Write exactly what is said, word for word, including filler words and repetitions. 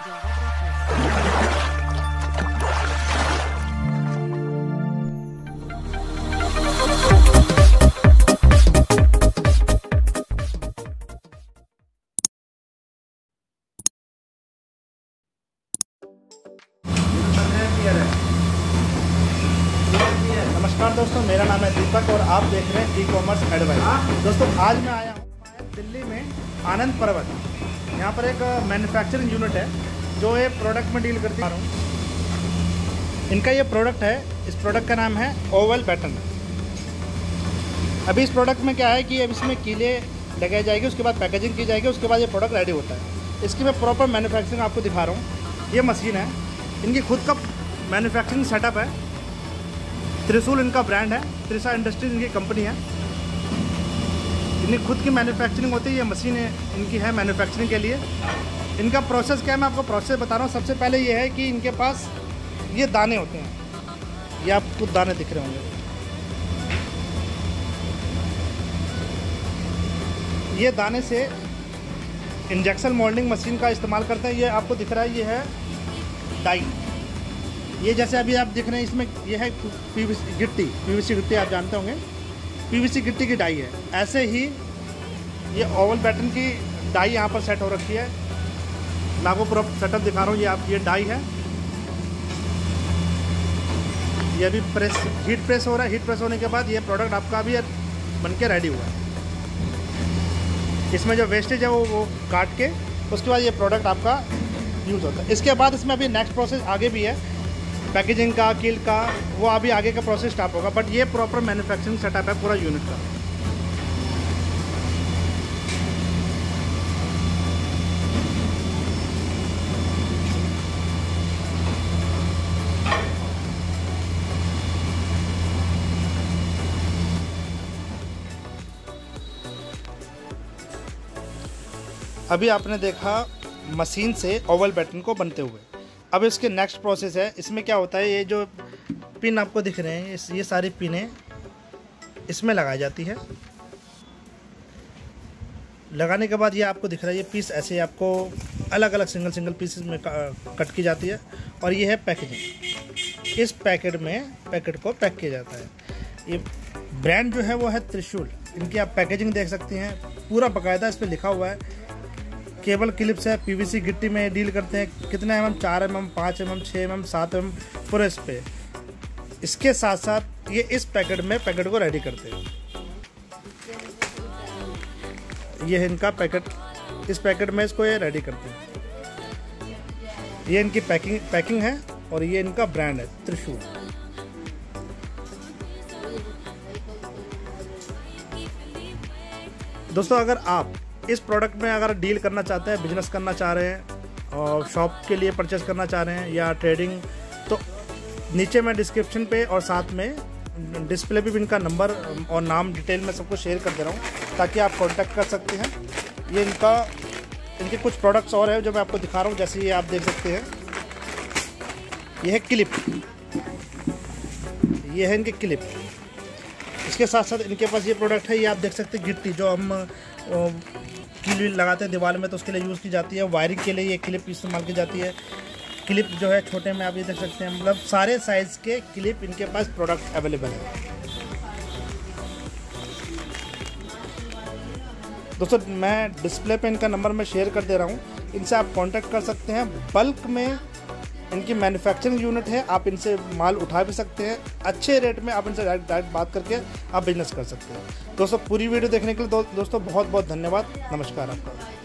नमस्कार दोस्तों, मेरा नाम है दीपक और आप देख रहे हैं ई-कॉमर्स एडवाइजर। दोस्तों आज मैं आया हूँ दिल्ली में आनंद पर्वत, यहाँ पर एक मैन्युफैक्चरिंग यूनिट है जो ये प्रोडक्ट में डील करती है। इनका ये प्रोडक्ट है, इस प्रोडक्ट का नाम है ओवल पैटर्न। अभी इस प्रोडक्ट में क्या है कि अब इसमें कीले लगाई जाएगी, उसके बाद पैकेजिंग की जाएगी, उसके बाद ये प्रोडक्ट रेडी होता है। इसकी मैं प्रॉपर मैन्युफैक्चरिंग आपको दिखा रहा हूँ। ये मशीन है, इनकी खुद का मैन्युफैक्चरिंग सेटअप है। त्रिशूल इनका ब्रांड है, त्रिशा इंडस्ट्रीज इनकी कंपनी है। इनकी खुद की मैन्युफैक्चरिंग होती है। ये मशीन इनकी है मैन्युफैक्चरिंग के लिए। इनका प्रोसेस क्या है, मैं आपको प्रोसेस बता रहा हूँ। सबसे पहले ये है कि इनके पास ये दाने होते हैं, ये आपको दाने दिख रहे होंगे। ये दाने से इंजेक्शन मोल्डिंग मशीन का इस्तेमाल करते हैं। ये आपको दिख रहा है, ये है डाई। ये जैसे अभी आप देख रहे हैं, इसमें ये है पीवीसी गिट्टी। पीवीसी गिट्टी आप जानते होंगे, पीवीसी गिट्टी की डाई है। ऐसे ही ये ओवल पैटर्न की डाई यहाँ पर सेट हो रखी है। मैं आपको पूरा सेटअप दिखा रहा हूँ। ये आप ये डाई है, ये अभी प्रेस हीट प्रेस हो रहा है। हीट प्रेस होने के बाद ये प्रोडक्ट आपका अभी बन के रेडी हुआ है। इसमें जो वेस्टेज है वो वो काट के उसके बाद ये प्रोडक्ट आपका यूज़ होता है। इसके बाद इसमें अभी नेक्स्ट प्रोसेस आगे भी है, पैकेजिंग का, कील का, वो अभी आगे का प्रोसेस स्टार्ट होगा। बट ये प्रॉपर मैन्युफैक्चरिंग सेटअप है पूरा यूनिट का। अभी आपने देखा मशीन से ओवल पैटर्न को बनते हुए। अब इसके नेक्स्ट प्रोसेस है। इसमें क्या होता है, ये जो पिन आपको दिख रहे हैं, ये सारी पिनें इसमें लगाई जाती है। लगाने के बाद ये आपको दिख रहा है, ये पीस ऐसे आपको अलग अलग सिंगल सिंगल पीसेस में कट की जाती है। और ये है पैकेजिंग, इस पैकेट में पैकेट को पैक किया जाता है। ये ब्रांड जो है वो है त्रिशूल। इनकी आप पैकेजिंग देख सकते हैं, पूरा बाकायदा इस पर लिखा हुआ है। केबल क्लिप्स है, पीवीसी गिट्टी में डील करते हैं। कितना एम एम, चार एम एम, पाँच एम एम, छः एम एम, सात एम एम, पूरे इस पे। इसके साथ साथ ये इस पैकेट में पैकेट को रेडी करते हैं। ये है इनका पैकेट, इस पैकेट में इसको ये रेडी करते हैं। ये इनकी पैकिंग पैकिंग है और ये इनका ब्रांड है त्रिशूल। दोस्तों अगर आप इस प्रोडक्ट में अगर डील करना चाहते हैं, बिजनेस करना चाह रहे हैं और शॉप के लिए परचेस करना चाह रहे हैं या ट्रेडिंग, तो नीचे मैं डिस्क्रिप्शन पे और साथ में डिस्प्ले पे भी इनका नंबर और नाम डिटेल में सबको शेयर कर दे रहा हूँ ताकि आप कांटेक्ट कर सकते हैं। ये इनका इनके कुछ प्रोडक्ट्स और हैं जो मैं आपको दिखा रहा हूँ। जैसे ये आप देख सकते हैं, यह है क्लिप, ये है इनके क्लिप। इसके साथ साथ इनके पास ये प्रोडक्ट है, ये आप देख सकते हैं गिट्टी, जो हम कील लगाते हैं दीवार में तो उसके लिए यूज़ की जाती है। वायरिंग के लिए ये क्लिप इस्तेमाल की जाती है। क्लिप जो है छोटे में आप ये देख सकते हैं, मतलब सारे साइज़ के क्लिप इनके पास प्रोडक्ट अवेलेबल है। दोस्तों मैं डिस्प्ले पे इनका नंबर मैं शेयर कर दे रहा हूँ, इनसे आप कांटेक्ट कर सकते हैं। बल्क में इनकी मैन्युफैक्चरिंग यूनिट है, आप इनसे माल उठा भी सकते हैं। अच्छे रेट में आप इनसे डायरेक्ट डायरेक्ट बात करके आप बिजनेस कर सकते हैं। दोस्तों पूरी वीडियो देखने के लिए दो, दोस्तों बहुत बहुत धन्यवाद। नमस्कार आपका।